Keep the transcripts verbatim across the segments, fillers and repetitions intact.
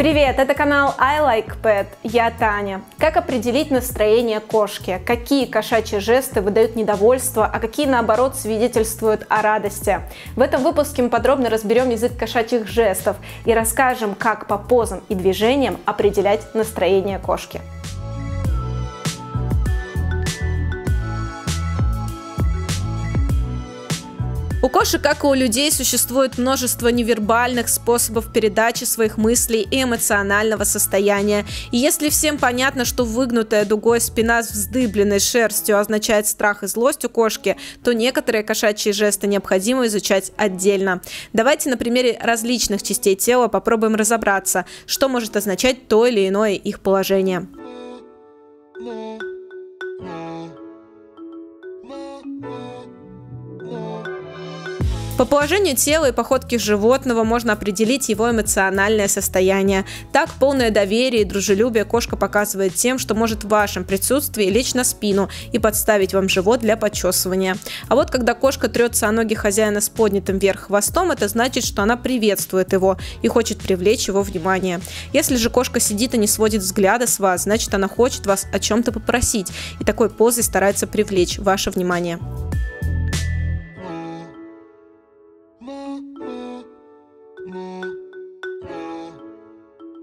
Привет, это канал I Like Pet, я Таня. Как определить настроение кошки? Какие кошачьи жесты выдают недовольство, а какие наоборот свидетельствуют о радости? В этом выпуске мы подробно разберем язык кошачьих жестов и расскажем, как по позам и движениям определять настроение кошки. У кошек, как и у людей, существует множество невербальных способов передачи своих мыслей и эмоционального состояния. И если всем понятно, что выгнутая дугой спина с вздыбленной шерстью означает страх и злость у кошки, то некоторые кошачьи жесты необходимо изучать отдельно. Давайте на примере различных частей тела попробуем разобраться, что может означать то или иное их положение. По положению тела и походке животного можно определить его эмоциональное состояние. Так, полное доверие и дружелюбие кошка показывает тем, что может в вашем присутствии лечь на спину и подставить вам живот для почесывания. А вот когда кошка трется о ноги хозяина с поднятым вверх хвостом, это значит, что она приветствует его и хочет привлечь его внимание. Если же кошка сидит и не сводит взгляда с вас, значит, она хочет вас о чем-то попросить и такой позой старается привлечь ваше внимание.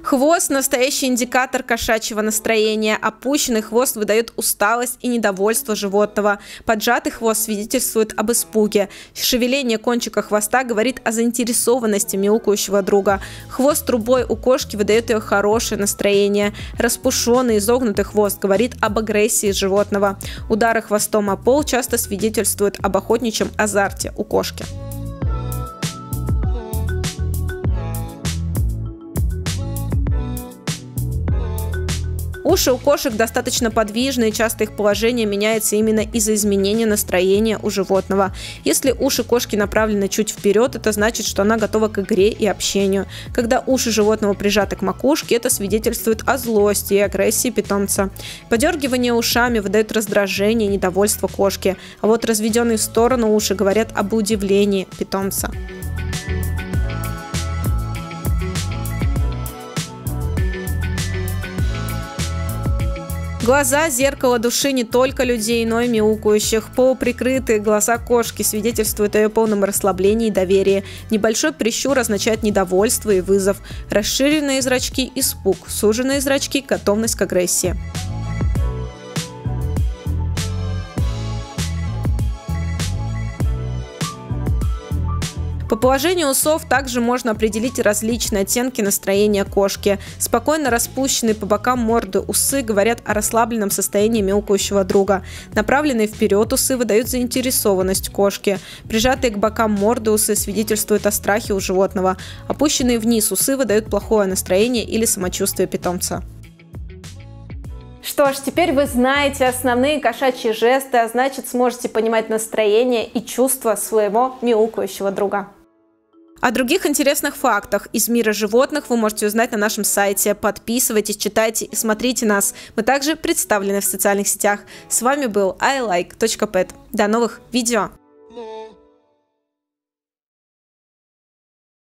Хвост – настоящий индикатор кошачьего настроения. Опущенный хвост выдает усталость и недовольство животного. Поджатый хвост свидетельствует об испуге. Шевеление кончика хвоста говорит о заинтересованности мяукающего друга. Хвост трубой у кошки выдает ее хорошее настроение. Распушенный изогнутый хвост говорит об агрессии животного. Удары хвостом о пол часто свидетельствуют об охотничьем азарте у кошки. Уши у кошек достаточно подвижны, и часто их положение меняется именно из-за изменения настроения у животного. Если уши кошки направлены чуть вперед, это значит, что она готова к игре и общению. Когда уши животного прижаты к макушке, это свидетельствует о злости и агрессии питомца. Подергивание ушами выдает раздражение и недовольство кошки, а вот разведенные в сторону уши говорят об удивлении питомца. Глаза – зеркало души не только людей, но и мяукающих. Полуприкрытые глаза кошки свидетельствуют о ее полном расслаблении и доверии. Небольшой прищур означает недовольство и вызов. Расширенные зрачки – испуг, суженные зрачки – готовность к агрессии. По положению усов также можно определить различные оттенки настроения кошки. Спокойно распущенные по бокам морды усы говорят о расслабленном состоянии мяукающего друга. Направленные вперед усы выдают заинтересованность кошки. Прижатые к бокам морды усы свидетельствуют о страхе у животного. Опущенные вниз усы выдают плохое настроение или самочувствие питомца. Что ж, теперь вы знаете основные кошачьи жесты, а значит, сможете понимать настроение и чувства своего мяукающего друга. О других интересных фактах из мира животных вы можете узнать на нашем сайте. Подписывайтесь, читайте и смотрите нас. Мы также представлены в социальных сетях. С вами был I Like Pet. До новых видео!